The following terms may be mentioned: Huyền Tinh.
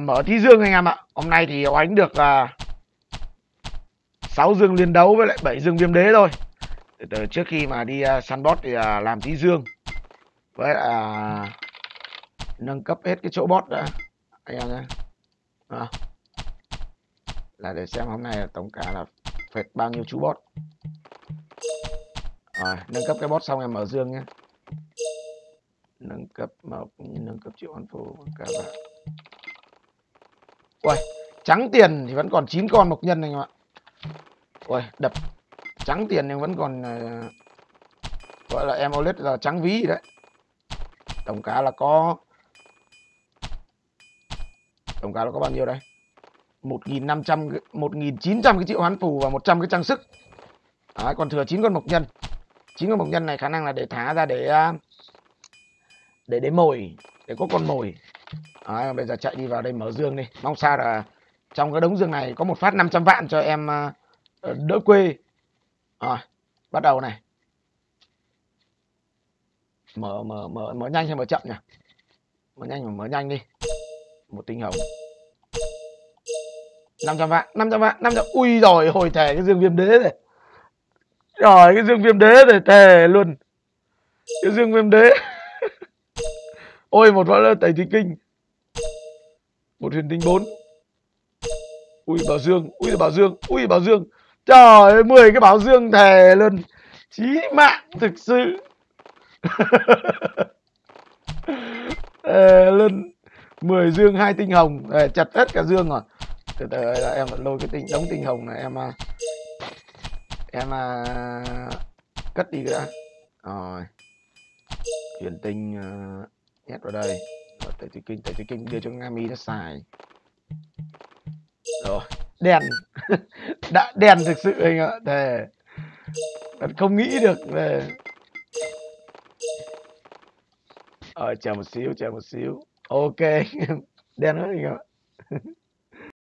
Mở thí dương anh em ạ. Hôm nay thì oánh được 6 dương liên đấu với lại 7 dương viêm đế thôi. Từ trước khi mà đi săn bot thì làm thí dương với nâng cấp hết cái chỗ bot đã anh em nhé. Là để xem hôm nay tổng cả là phệt bao nhiêu chú bot. Rồi, nâng cấp cái bot xong em mở dương nhé. Nâng cấp mộc, nâng cấp triệu hoàn phố cả bạn. Ôi, trắng tiền thì vẫn còn 9 con mộc nhân anh em ạ. Ôi, đập trắng tiền nhưng vẫn còn gọi là em OLED là trắng ví gì đấy. Tổng cả là có bao nhiêu đây? 1.900 cái triệu hoán phù và 100 cái trang sức. Đấy, còn thừa 9 con mộc nhân. 9 con mộc nhân này khả năng là để thả ra để mồi, để có con mồi. Đấy, bây giờ chạy đi vào đây mở dương đi. Mong sao là trong cái đống dương này có một phát 500 vạn cho em đỡ quê. Rồi, bắt đầu này. Mở nhanh hay mở chậm nhỉ? Mở nhanh đi. Một tinh hồng. 500 vạn. Ui rồi, hồi thề cái dương viêm đế này. Rồi cái dương viêm đế này thề luôn. Cái dương viêm đế. Ôi một võ tẩy thủy kinh. Một huyền tinh 4. Ui bảo dương, ui bảo dương. Trời ơi 10 cái bảo dương thề luôn. Chí mạng thực sự. Lên 10 dương 2 tinh hồng, chặt hết cả dương rồi. Từ từ là em lôi cái tinh đống tinh hồng này em cất đi đã. Rồi. Huyền tinh nhét vào đây. Rồi tẩy thủy kinh đưa cho Ngami nó xài. Rồi, đèn. Đã đèn thực sự anh ạ. Thề. Không nghĩ được về. Chờ một xíu. Ok. Đen hết anh ạ.